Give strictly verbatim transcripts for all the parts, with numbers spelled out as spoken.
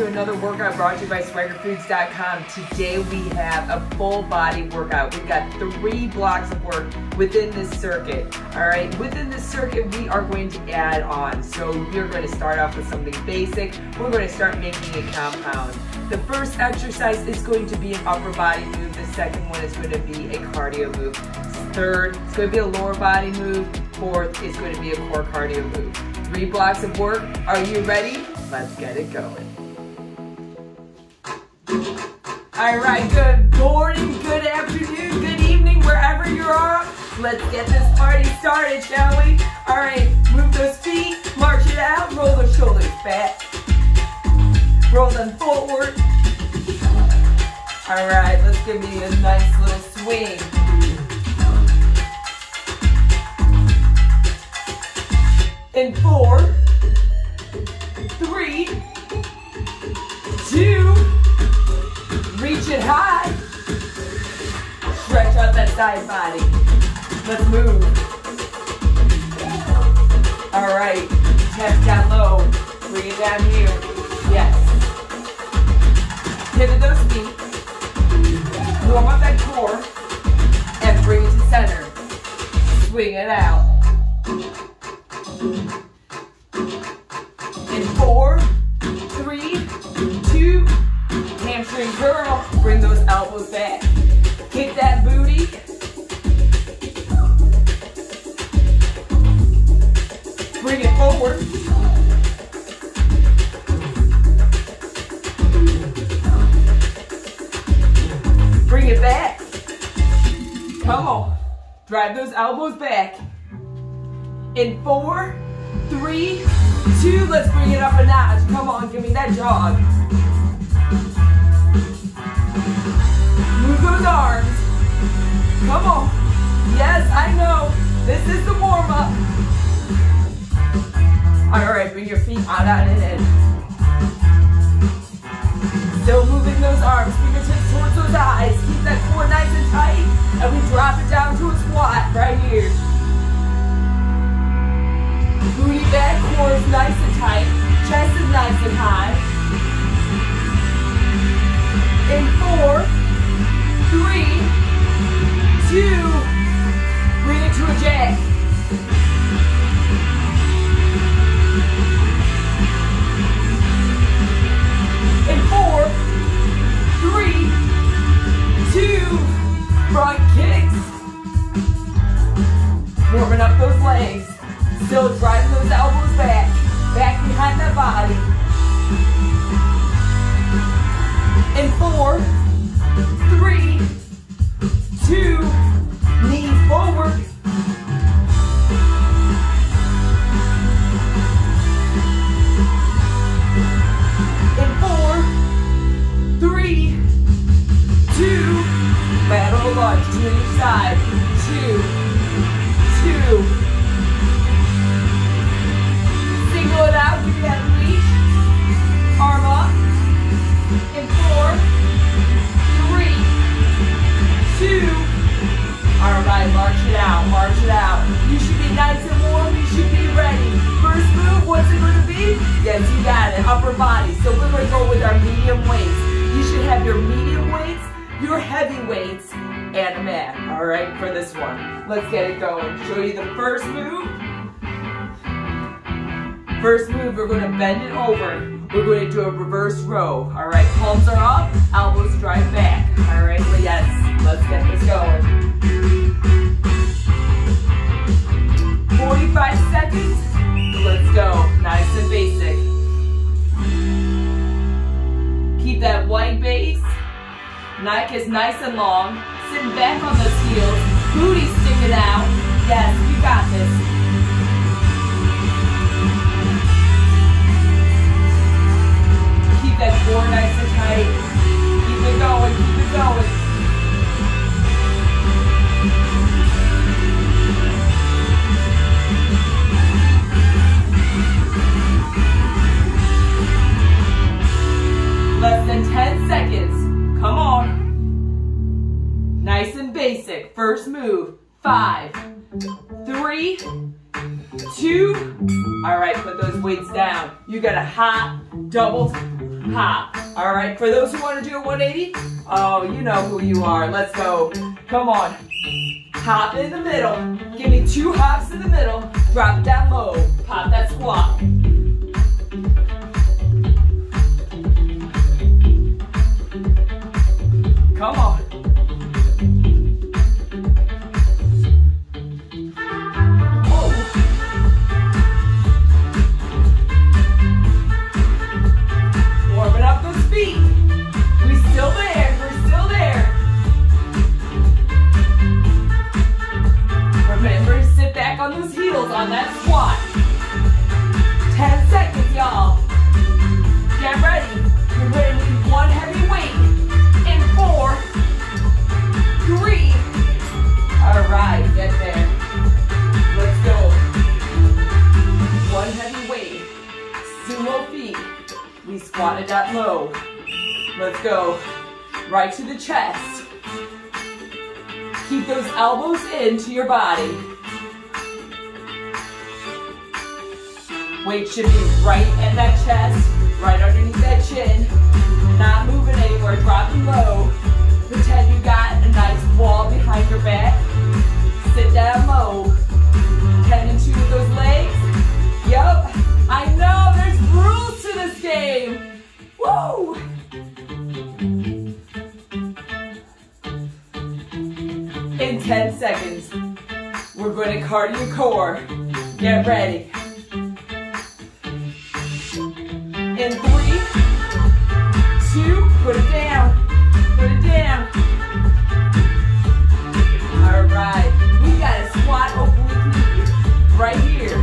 to another workout brought to you by swagger foods dot com. Today we have a full body workout. We've got three blocks of work within this circuit. All right, within this circuit we are going to add on. So we're going to start off with something basic. We're going to start making it compound. The first exercise is going to be an upper body move. The second one is going to be a cardio move. Third, it's going to be a lower body move. Fourth, it's going to be a core cardio move. Three blocks of work. Are you ready? Let's get it going. All right, good morning, good afternoon, good evening, wherever you are. Let's get this party started, shall we? All right, move those feet, march it out, roll those shoulders back. Roll them forward. All right, let's give me a nice little swing. In four, three, two, reach it high. Stretch out that side body. Let's move. All right, head down low. Bring it down here. Yes. Pivot those feet. Warm up that core and bring it to center. Swing it out. In four, three, two, hamstring curl. Bring those elbows back. Kick that booty. Bring it forward. Bring it back. Come on. Drive those elbows back. In four, three, two, let's bring it up a notch. Come on, give me that jog. Move those arms. Come on. Yes, I know. This is the warm up. All right, bring your feet out, out, and in. Still moving those arms. Fingertips towards those eyes. Keep that core nice and tight. And we drop it down to a squat right here. Booty back, core is nice and tight, chest is nice and high. In four, three, two, bring it to a jack. In four, three, two, front kicks. Warming up those legs. Still driving those elbows back, back behind that body. In four, three, two, knees forward. In four, three, two, lateral lunge to each side. Two, two. Pull it out, give that reach, arm up, in four, three, two, all right, march it out, march it out. You should be nice and warm, you should be ready. First move, what's it going to be? Yes, you got it, upper body. So we're going to go with our medium weights. You should have your medium weights, your heavy weights, and a mat, all right, for this one. Let's get it going. Show you the first move. First move, we're going to bend it over. We're going to do a reverse row. All right, palms are up, elbows drive back. All right, well, yes, let's get this going. forty-five seconds, let's go. Nice and basic. Keep that wide base. Neck is nice and long. Sitting back on those heels. Booty sticking out. Yes, you got this. That core nice and tight. Keep it going, keep it going. Less than ten seconds. Come on. Nice and basic. First move. Five, three, two. All right, put those weights down. You got a hot double hop. All right, for those who want to do a one eighty, oh, you know who you are. Let's go. Come on. Hop in the middle. Give me two hops in the middle. Drop that low. Pop that squat. Come on. On those heels on that squat. ten seconds, y'all. Get ready. You're going to need one heavy weight in four, three. All right, get there. Let's go. One heavy weight. Sumo feet. We squatted that low. Let's go. Right to the chest. Keep those elbows into your body. Weight should be right in that chest, right underneath that chin. Not moving anywhere, dropping low. Pretend you got a nice wall behind your back. Sit down low. Tending to those legs. Yup, I know there's rules to this game. Woo! In ten seconds, we're going to cardio core. Get ready. In three, two, put it down, put it down. All right, we got a squat oblique knee right here.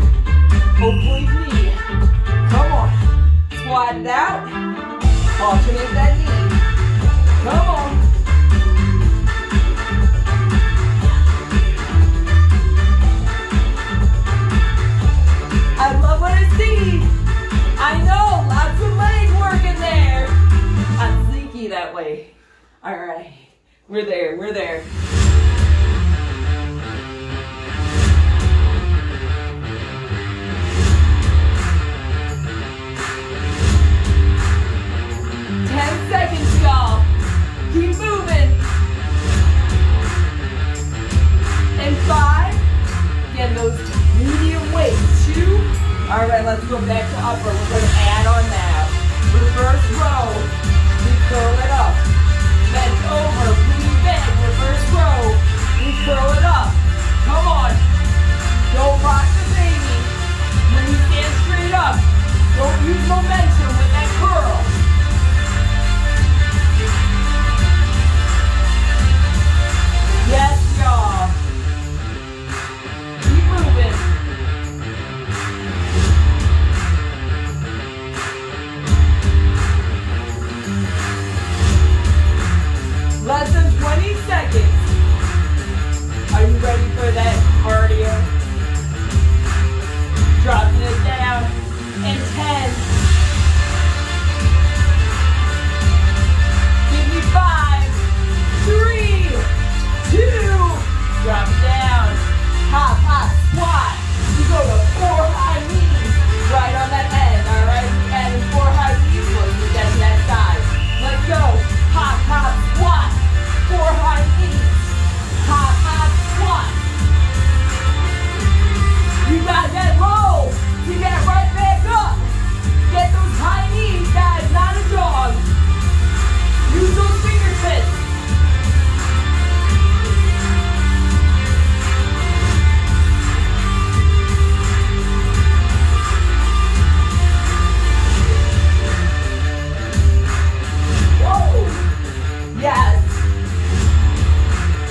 Oblique knee, come on. Squat it out, alternate that knee. Come on. I love what I see. I know. Lots of leg work in there. I'm sneaky that way. All right, we're there, we're there. Ten seconds, y'all. Keep moving. And five, get those medium weights. Two. All right, let's go back to upper. We're going to add on now. Reverse row. We curl it up. Bend over. Please bend. Reverse row. We curl it up. Come on. Don't rock the baby. When you stand straight up, don't use momentum with that curl. Yes, y'all. Keep moving. Less than twenty seconds. Are you ready for that cardio? Dropping it down in ten. Give me five, three, two. Drop down. Hop, hop, squat. You go to four high knees right on that end. All right, we're adding four high knees once we get to that side. Let's go. Hop, hop, squat. Four high knees. Hop, hop, squat. You got that low. You get right back up. Get those high knees, guys. Not a jog. Use those fingertips. Yes.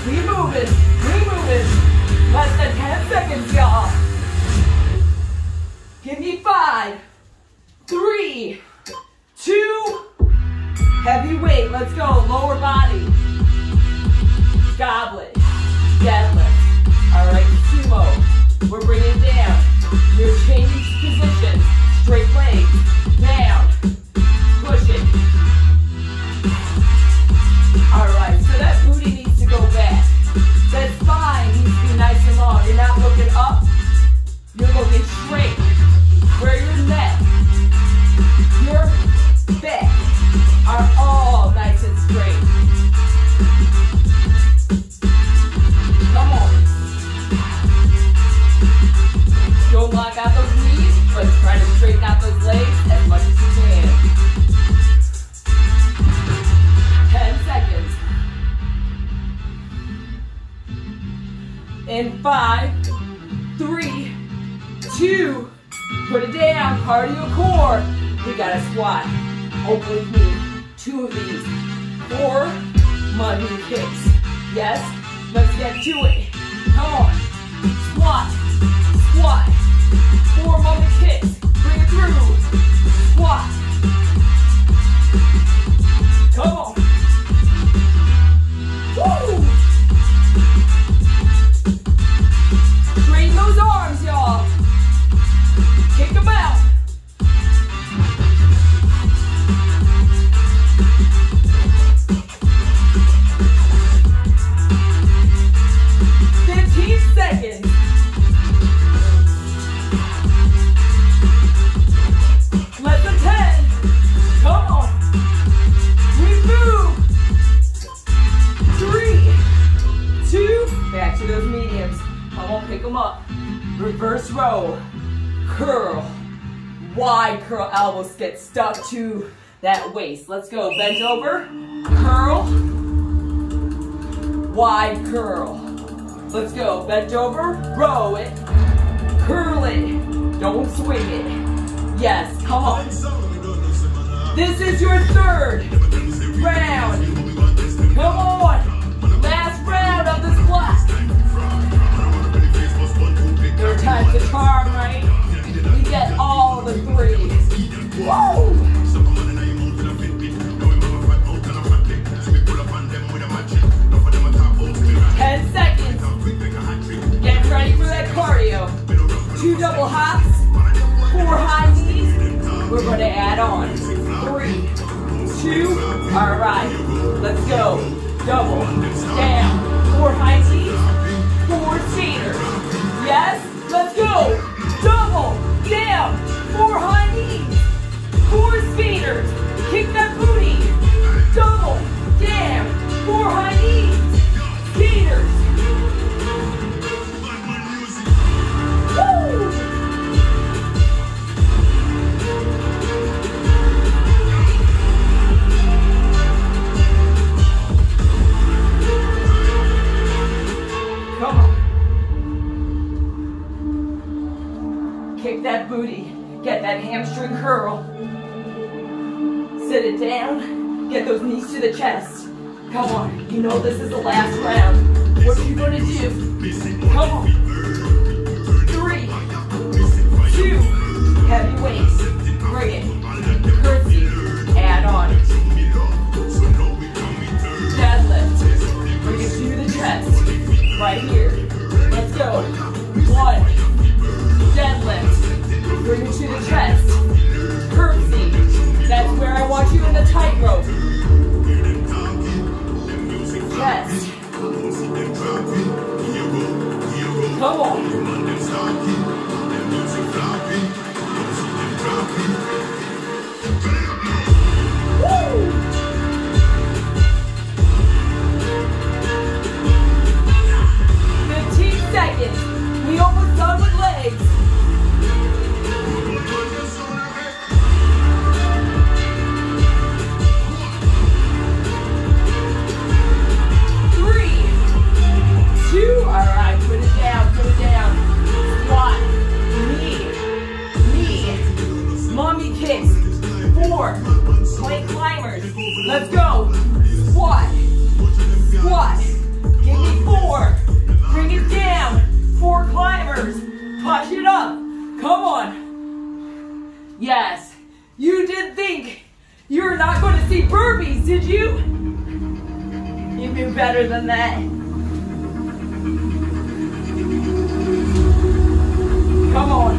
We moving. We moving. Less than ten seconds, y'all. Give me five, three, two. Heavy weight. Let's go. Lower body. Goblet. Deadlift. All right. Sumo. We're bringing it down. You're changing position. Straight leg. Down. Push it. Alright, so that booty needs to go back. That spine needs to be nice and long. You're not looking up. You're looking straight. Where your neck, your back. in five, three, two, put it down, cardio core. We got a squat, oblique knee, two of these, four muddy kicks. Yes, let's get to it. Come on, squat, squat, four muddy kicks, bring it through, squat. Come on. Woo! Straighten those arms, y'all. Kick them out. fifteen seconds. Let them ten. Come on. Back to those mediums. I won't pick them up. Reverse row. Curl. Wide curl. Elbows get stuck to that waist. Let's go. Bend over. Curl. Wide curl. Let's go. Bend over. Row it. Curl it. Don't swing it. Yes. Come on. This is your third round. Come on. Round of this block. Third time's the charm, right? We get all the threes. Whoa! Ten seconds. Get ready for that cardio. Two double hops, four high knees. We're going to add on. Three, two, all right. Let's go. Double, down, four high knees, four cheaters. Yes, let's go. Double, down, four high knees, four speeders. Kick that booty. Double, down, four high knees, speeders. Kick that booty, get that hamstring curl. Sit it down, get those knees to the chest. Come on, you know this is the last round. What are you gonna do? Come on. Three, two, heavy weights. Bring it, curtsy, add on. Deadlift, bring it to the chest, right here. Let's go, one. Deadlift, bring it to the chest, curtsy, that's where I want you in the tightrope, chest, come on, woo! fifteen seconds, we almost done with legs. Alright, put it down, put it down. Squat, knee, knee, mommy kicks, four, plank climbers. Let's go. Squat, squat, give me four, bring it down, four climbers, push it up, come on. Yes, you did think you were not going to see burpees, did you? You knew better than that. Come on.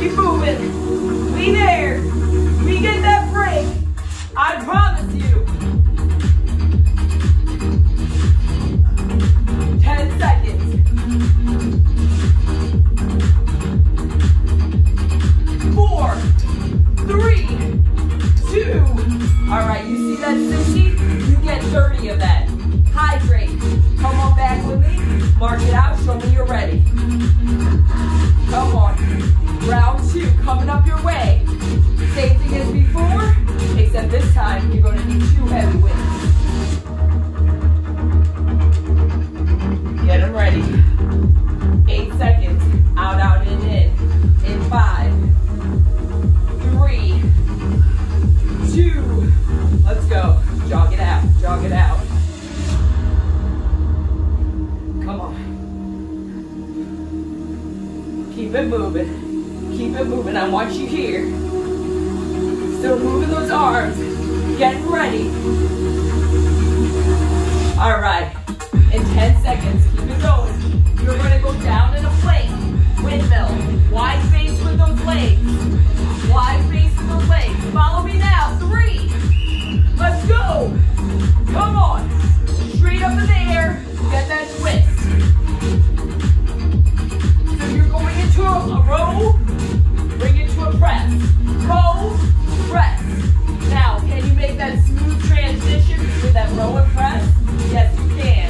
Keep moving. We there. We get that break. I promise you. Ten seconds. Four, three, two. All right, you see that sixty? You get thirty of that. Hydrate. Come on back with me. Mark it out. Show me you're ready. Come on. Round two coming up your way. Same thing as before, except this time. Keep it moving. Keep it moving. I want you here. Still moving those arms. Getting ready. All right. In ten seconds, keep it going. You're going to go down in a plank. Windmill. Wide face with those legs. Wide face with those legs. Follow me now. Three. Let's go. Come on. Straight up in the air. Get that twist. So you're going into a row. Bring it to a press. Row. Press. Now, can you make that smooth transition with that row and press? Yes, you can.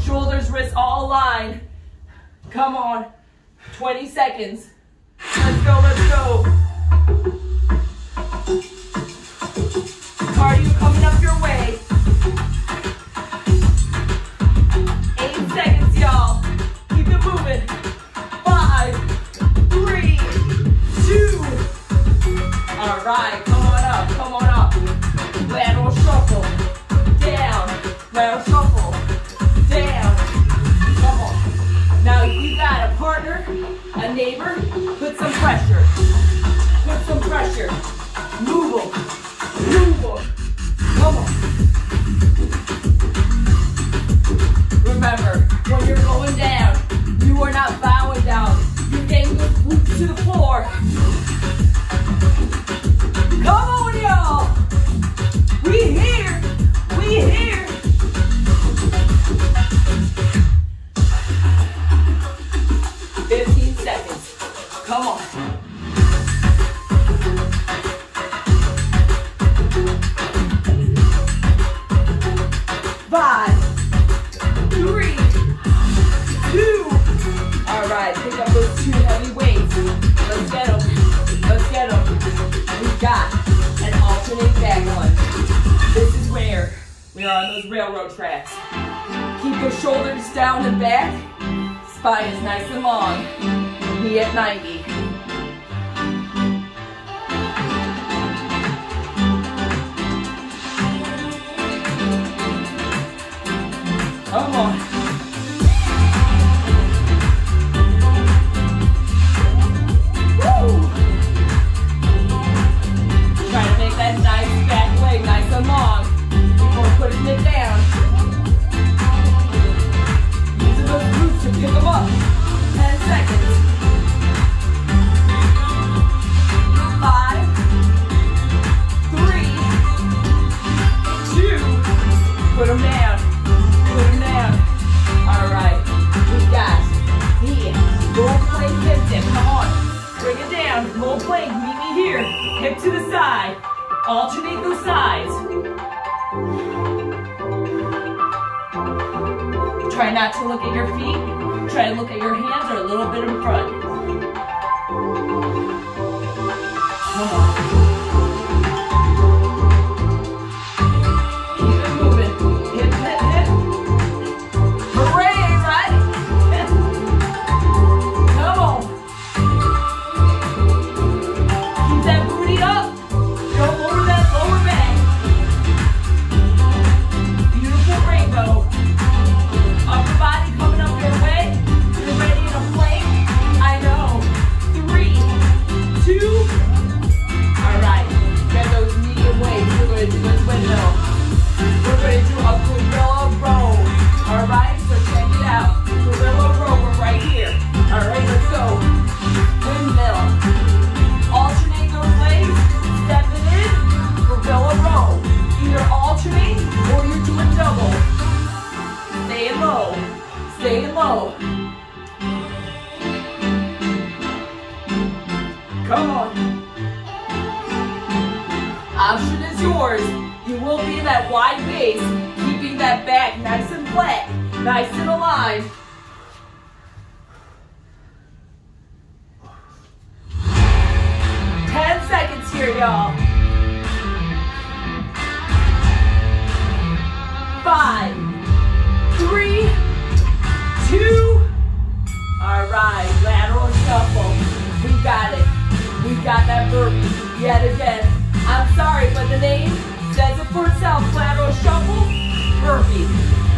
Shoulders, wrists, all aligned. Come on. twenty seconds. Let's go, let's go. Cardio coming up your way. Eight seconds, y'all. Keep it moving. Five, three, two. All right, come on up, come on up. Lateral shuffle, down. Lateral shuffle, down. Come on. Now you got a partner, a neighbor. Put some pressure. Put some pressure. Move them. Move them. Come on. Remember, when you're going down, you are not bowing down. You're getting those glutes to the floor. Come on, y'all. We here. We here. fifteen seconds. Come on. Five, three, two. All right, pick up those two heavy weights. Let's get them. Let's get them. We got an alternate back one. This is where we are on those railroad tracks. Keep your shoulders down and back. Spine is nice and long. Knee at ninety. Come on. Woo! Try to make that nice back leg nice and long before putting it down. Using those glutes to pick them up. Ten seconds. Five. Three. Two. Put them down. Alright, we got here. Low plank hip dip. Come on. Bring it down. Low plank. Meet me here. Hip to the side. Alternate those sides. Try not to look at your feet. Try to look at your hands or a little bit in front. Come on.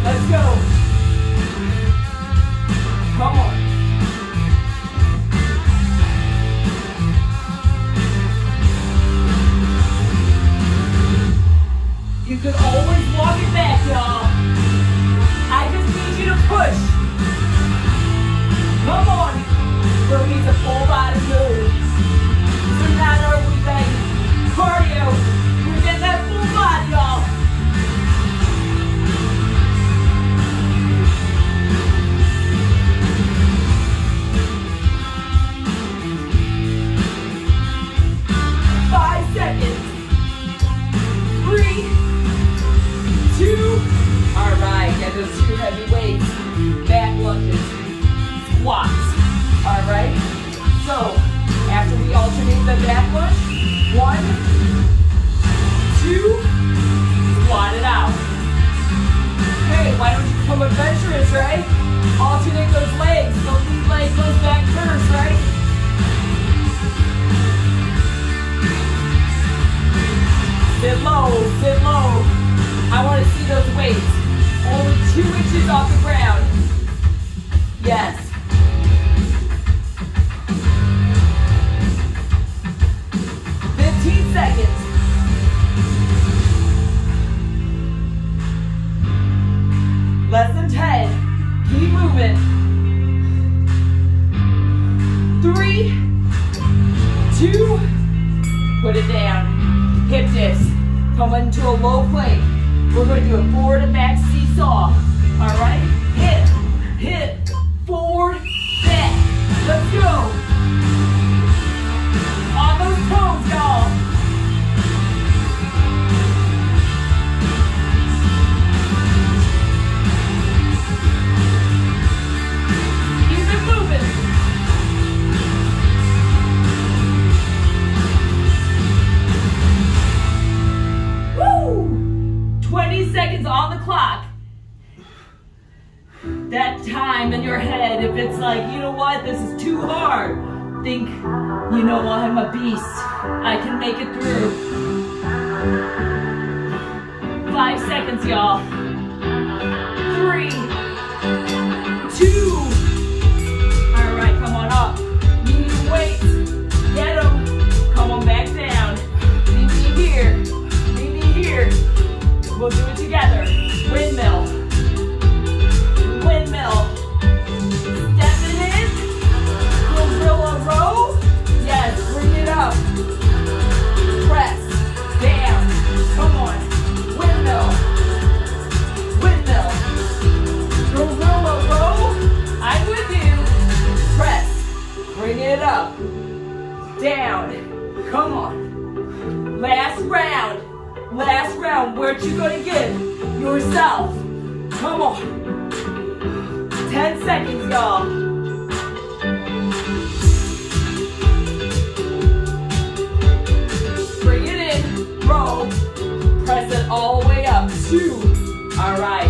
Let's go. y'all. I just need you to push. One more. We'll need the full body moves. It's a matter of like cardio. We're getting that full body, y'all. Five seconds. Three, two, all right, get those two heavy weights, back lunges, squats, all right? So, after we alternate the back lunge, one, two, squat it out. Hey, why don't you become adventurous, right? Alternate those legs, those lead legs, those back first, right? Sit low, sit low. I want to see those weights. Only two inches off the ground. Yes. fifteen seconds. Less than ten. Keep moving. Three, two, put it down. Hip dips. Come into a low plank. We're going to do a forward and back seesaw. All right? Hip, hip, forward, back. Let's go. On those toes, y'all. Keep it moving. twenty seconds on the clock. That time in your head, if it's like, you know what, this is too hard, think, you know what, I'm a beast. I can make it through. Five seconds, y'all. Three, two. All right, come on up. You need weights. Get them. Come on back down. Leave me here. Leave me here. We'll do it together. Windmill. Windmill. Step it in. We'll drill a row. Yes, bring it up. Press. Down. Come on. Windmill. Windmill. We'll drill a row. I'm with you. Press. Bring it up. Down. Come on. Last round. Last round, what you gonna give yourself? Come on. Ten seconds, y'all. Bring it in, roll. Press it all the way up. Two. All right,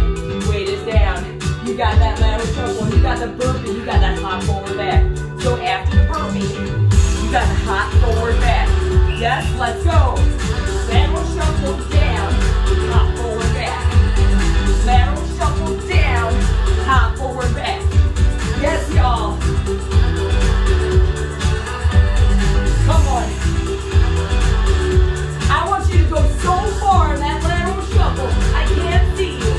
weight is down. You got that lateral trouble. You got the burpee. You got that hot forward back. So after the burpee, you got the hot forward back. Yes, let's go. Lateral shuffle down, hop forward back. Lateral shuffle down, hop forward back. Yes, y'all. Come on. I want you to go so far in that lateral shuffle. I can't see you.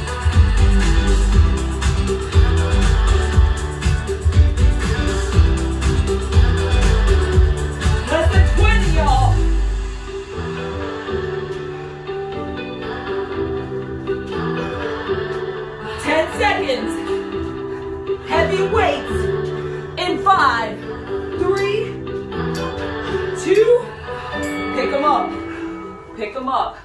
Heavy weights in five, three, two, pick them up, pick them up.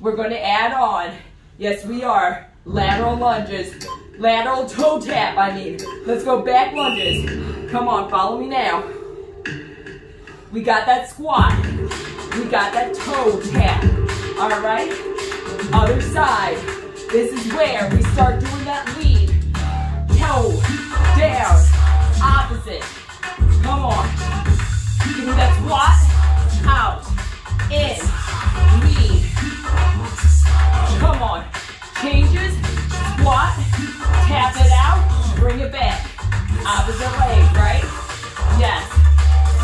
We're gonna add on, yes we are, lateral lunges, lateral toe tap I mean. Let's go back lunges. Come on, follow me now. We got that squat, we got that toe tap, all right? Other side, this is where we start doing that lead. Toe, down, opposite, come on, you can do that squat, out, in, lead, come on, changes, squat, tap it out, bring it back, opposite leg, right, yes,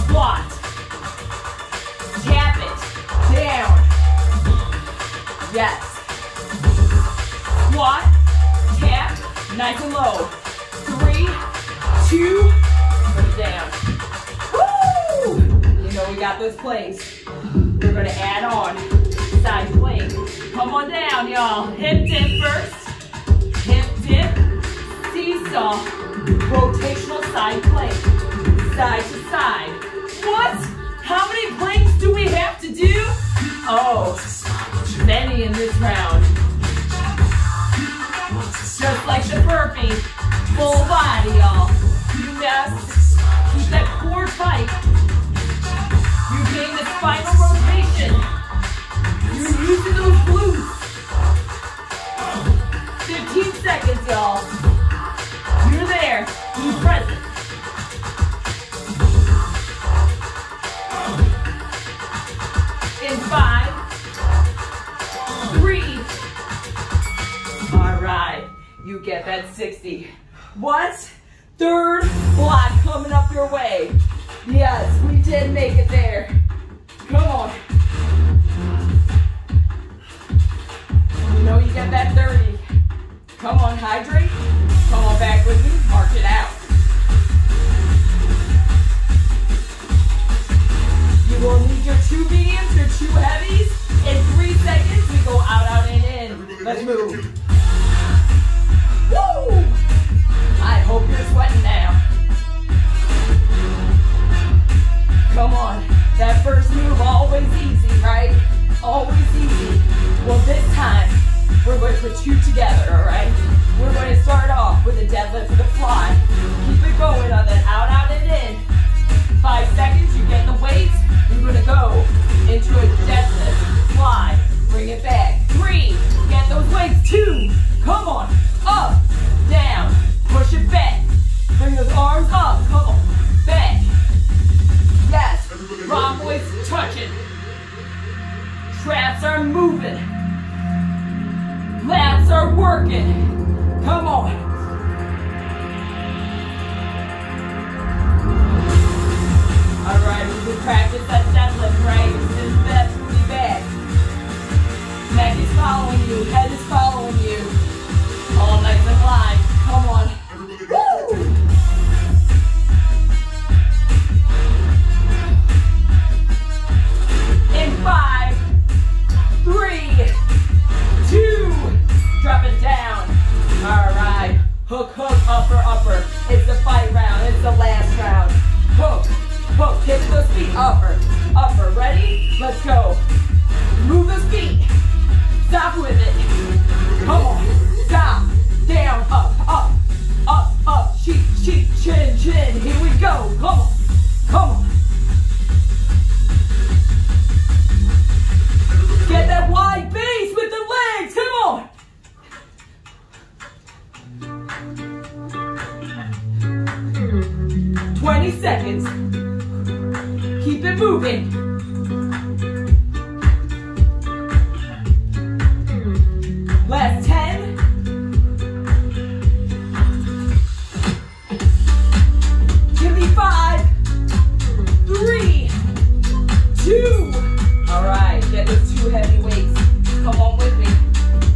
squat, tap it, down, yes, squat, tap, nice and low. Three, two, put it down. Woo! You know we got this place. We're gonna add on side plank. Come on down, y'all. Hip dip first. Hip dip, seesaw, rotational side plank, side to side. What? How many planks do we have to do? Oh, many in this round. Just like the burpee, full body, y'all. You must keep that core tight. You gain the spinal rotation. You're using those glutes. fifteen seconds, y'all. You're there. Be present. In five, three. All right. You get that sixty. What? Third block coming up your way. Yes, we did make it there. Come on. You know you get that thirty. Come on, hydrate. Come on back with me. Mark it out. You will need your two mediums, your two heavies. In three seconds, we go out, out, and in. Let's move. Woo! I hope you're sweating now. Come on. That first move, always easy, right? Always easy. Well, this time, we're going to put two together, all right? We're going to start off with a deadlift with a fly. Keep it going on that out, out, and in. Five seconds, you get the weight. You're gonna go into a deadlift, fly, bring it back. Three, get those weights. Two, come on, up, down, push it back. Bring those arms up, come on, back. Yes, rock weights touching. Traps are moving. Lats are working. Come on. Alright, we can practice that deadlift, right? This best booty back. Neck is following you, head is following you. All nice and line. Come on. Woo! In five, three, two, drop it down. Alright. Hook, hook, upper, upper. It's the fight round, it's the last round. Hook. Hook, hit those feet, upper, upper, ready? Let's go. Move those feet, stop with it. Come on, stop, down, up, up, up, up, cheek, cheek, chin, chin, here we go, come on, come on. Get that wide base with the legs, come on. twenty seconds. Keep it moving. Last ten. Give me five, three, two. All right, get those two heavy weights. Come on with me.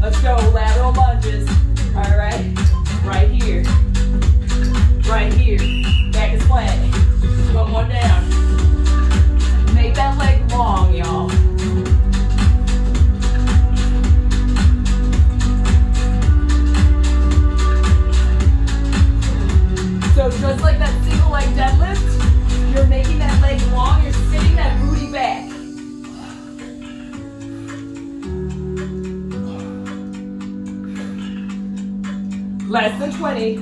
Let's go, lateral lunges. All right, right here, right here. Back is flat. One more down. Make that leg long, y'all. So just like that single leg deadlift, you're making that leg long, you're sitting that booty back. Less than twenty.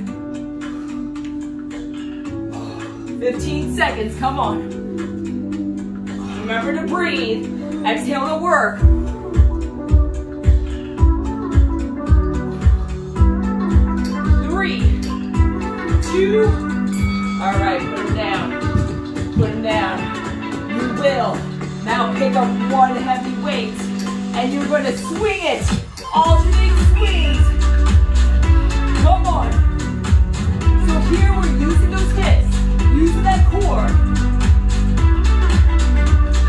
fifteen seconds, come on. Remember to breathe. Exhale to work. Three, two. All right, put them down. Put them down. You will. Now pick up one heavy weight, and you're going to swing it. Alternate swings. Come on. So here we're using those hips, using that core.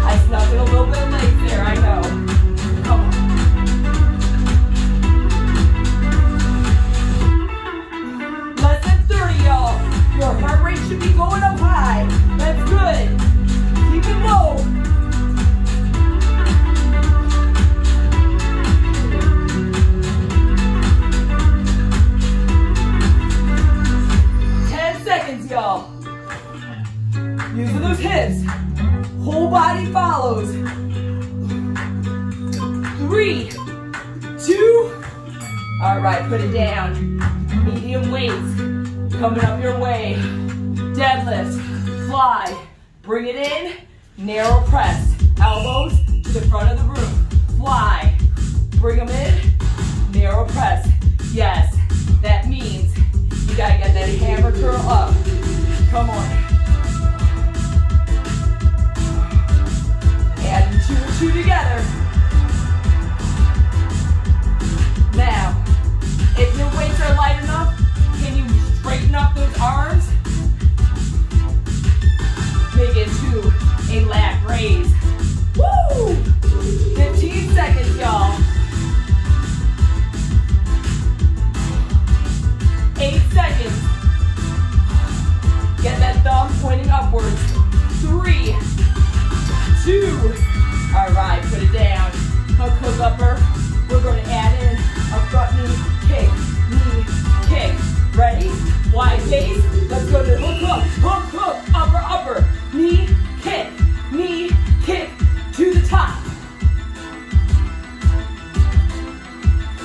I snuck it a little bit late there, I know. Come on. All right, put it down. Medium weights coming up your way. Deadlift, fly, bring it in, narrow press. Elbows to the front of the room. Fly, bring them in, narrow press. Yes, that means you gotta get that hammer curl up. Come on. Adding two and two together. Now, if your weights are light enough, can you straighten up those arms? Make it to a lat raise. Woo! fifteen seconds, y'all. Eight seconds. Get that thumb pointing upwards. Three, two. All right, put it down. Hook, hook, upper. We're going to add in a front knee kick, knee kick. Ready? Wide base. Let's go to hook, hook, hook, hook, upper, upper. Knee kick, knee kick to the top.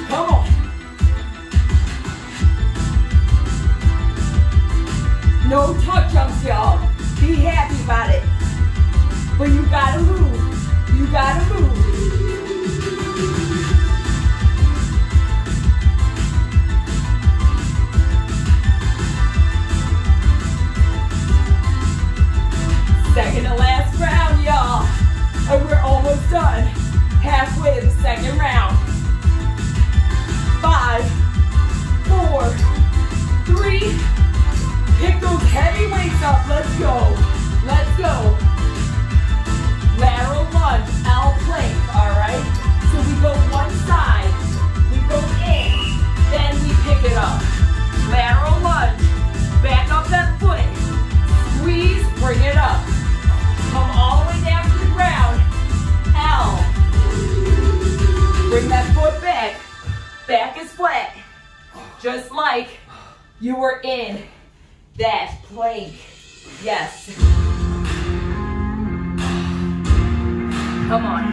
Come on. No tuck jumps, y'all. Be happy about it. But you gotta move. You gotta move. Second to last round, y'all. And we're almost done. Halfway to the second round. Five, four, three, pick those heavy weights up. Let's go. Let's go. Lateral lunge, L plank, all right? So we go one side, we go in, then we pick it up. Lateral lunge, back up that foot, squeeze, bring it up. Come all the way down to the ground, L. Bring that foot back, back is flat, just like you were in that plank, yes. Come on.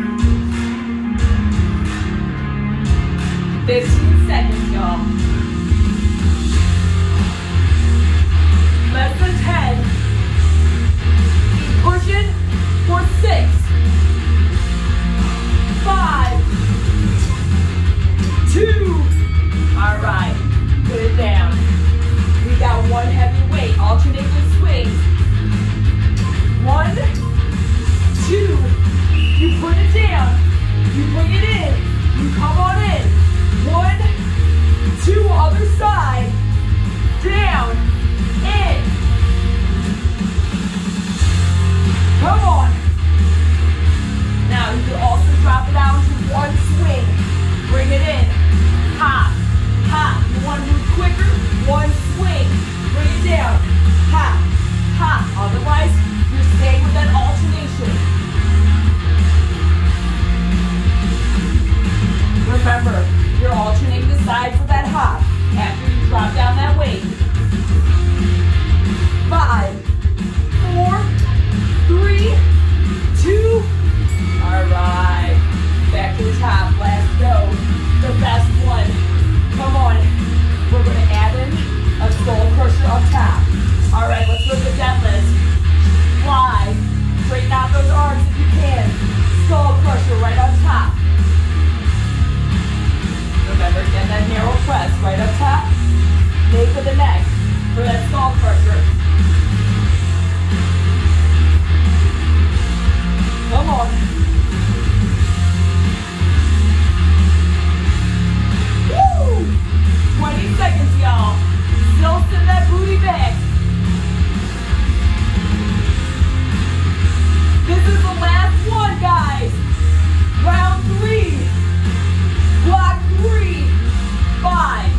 fifteen seconds, y'all. Let's pretend. Pushing for six, five, two. All right, put it down. We got one heavy weight, alternate with swings. One, two, you put it down, you bring it in, you come on in. One, two, other side, down, in. Come on. Now you can also drop it out into one swing. Bring it in, hop, hop. You want to move quicker? One swing, bring it down, hop, hop. Otherwise, you're staying with that alternation. Remember, you're alternating the sides with that hop after you drop down that weight. Five, four, three, two. All right, back to the top. Last go, the best one. Come on. We're going to add in a skull crusher up top. All right, let's look at deadlift. Fly. Straighten out those arms if you can. Skull crusher right on top. Remember, get that narrow press right up top. Nape of the neck for that skull crusher. Come on. Woo! twenty seconds, y'all. Still send that booty back. This is the last one, guys. Round three. Block three. Five.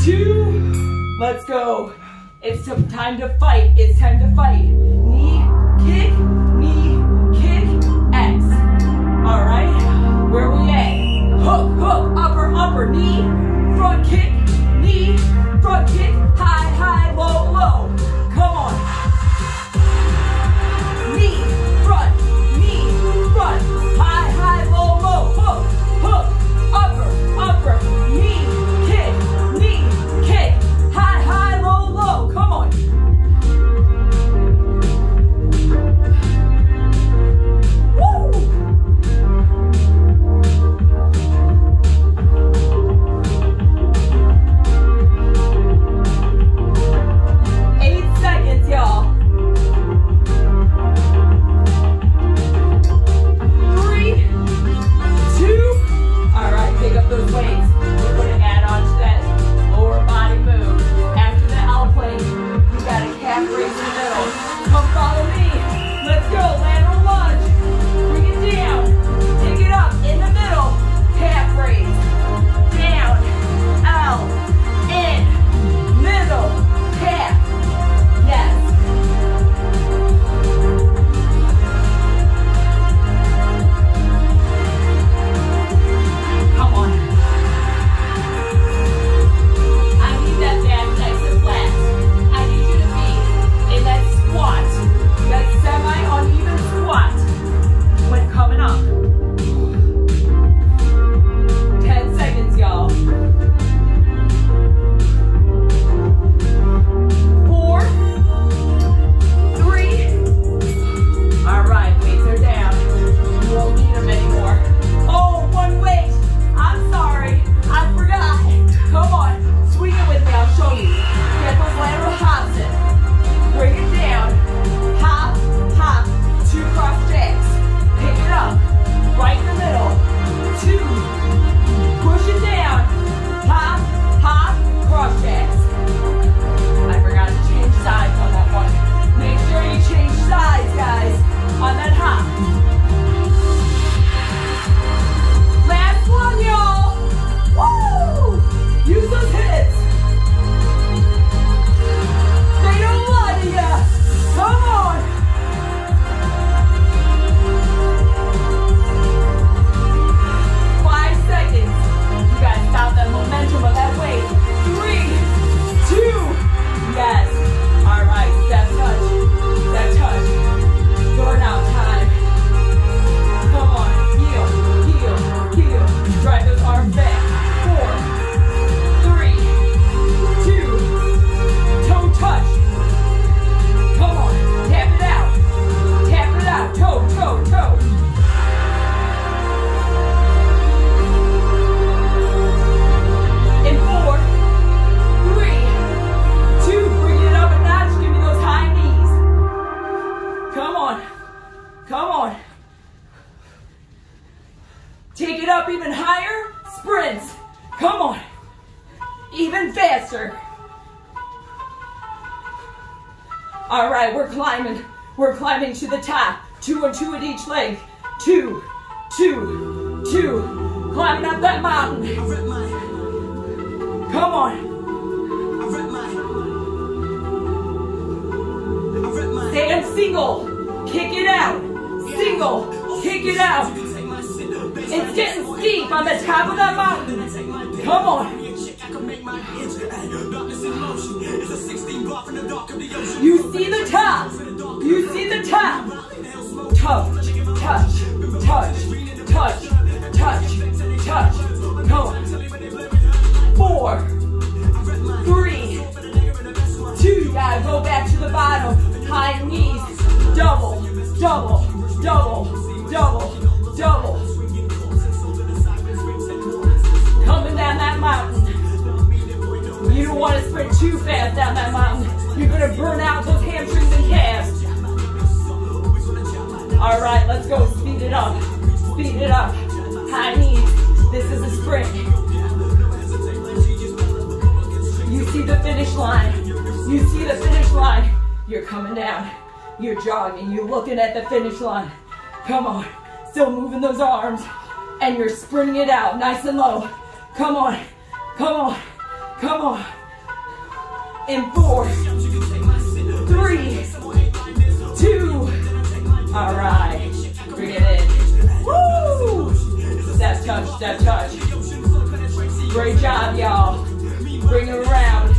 Three. Two. Let's go. It's time to fight. It's time to fight. Knee, kick, knee, kick, X. All right. Where we at? Hook, hook, upper, upper, knee, front kick, knee, front kick, high, high, low, low. Come on. Knee, front, knee, front, high, high, low, low. Hook, hook. even higher, sprints. Come on, even faster. All right, we're climbing. We're climbing to the top. Two and two at each leg. Two, two, two. Climbing up that mountain. Come on. Stand single. Kick it out. Single. Kick it out. It's getting steep on the top of that mountain. Come on. You see the top. You see the top. Touch, touch, touch, touch, touch, touch. Go. Four, three, two. You gotta go back to the bottom. High knees. Double, double, double, double, double. Coming down that mountain. You don't want to sprint too fast down that mountain. You're going to burn out those hamstrings and calves. All right, let's go. Speed it up. Speed it up. High knees. This is a sprint. You see the finish line. You see the finish line. You're coming down. You're jogging. You're looking at the finish line. Come on. Still moving those arms. And you're sprinting it out nice and low. Come on. Come on. Come on. In four, three, two. All right. Bring it in. Woo! Step touch, step touch. Great job, y'all. Bring it around.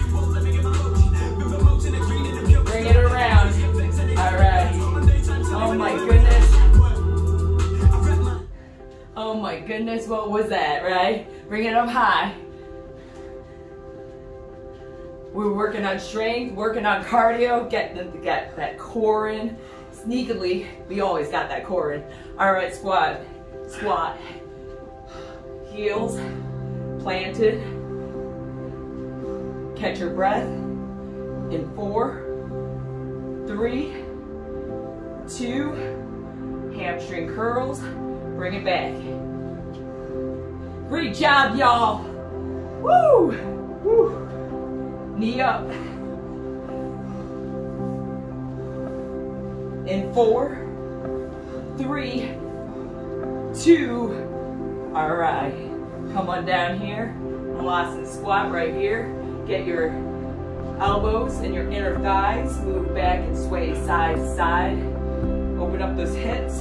Bring it around. All right. Oh, my goodness. Oh, my goodness. What was that, right? Bring it up high. We're working on strength, working on cardio, get, the, get that core in. Sneakily, we always got that core in. All right, squat, squat. Heels planted. Catch your breath in four, three, two. Hamstring curls, bring it back. Great job, y'all. Woo, woo. Knee up. In four, three, two. All right. Come on down here. Velocity squat right here. Get your elbows and your inner thighs. Move back and sway side to side. Open up those hips.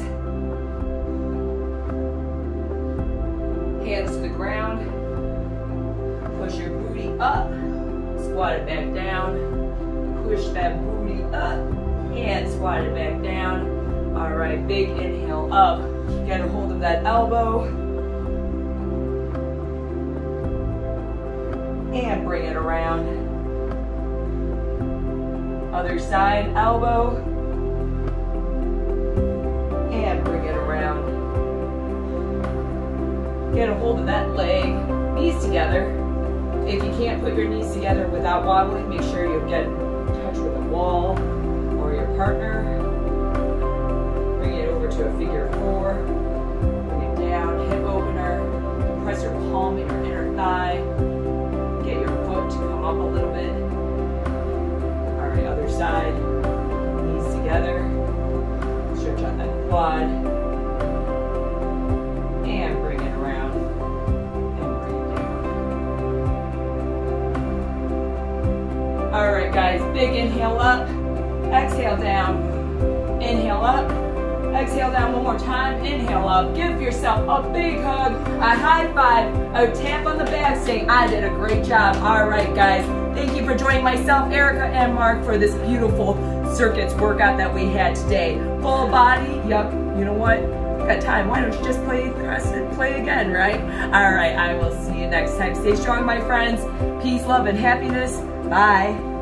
Hands to the ground. Push your booty up. Squat it back down, push that booty up, and squat it back down. All right, big inhale up. Get a hold of that elbow. And bring it around. Other side, elbow. And bring it around. Get a hold of that leg, knees together. If you can't put your knees together without wobbling, make sure you get in touch with a wall or your partner. Bring it over to a figure four. Bring it down, hip opener. Press your palm in your inner thigh. Get your foot to come up a little bit. All right, other side. Knees together. Stretch out that quad. All right, guys, big inhale up, exhale down, inhale up, exhale down one more time, inhale up. Give yourself a big hug, a high five, a tap on the back saying, I did a great job. All right, guys, thank you for joining myself, Erica, and Mark for this beautiful circuits workout that we had today. Full body, yep, you know what? Got time. Why don't you just play the rest and play again, right? All right, I will see you next time. Stay strong, my friends. Peace, love, and happiness. Bye.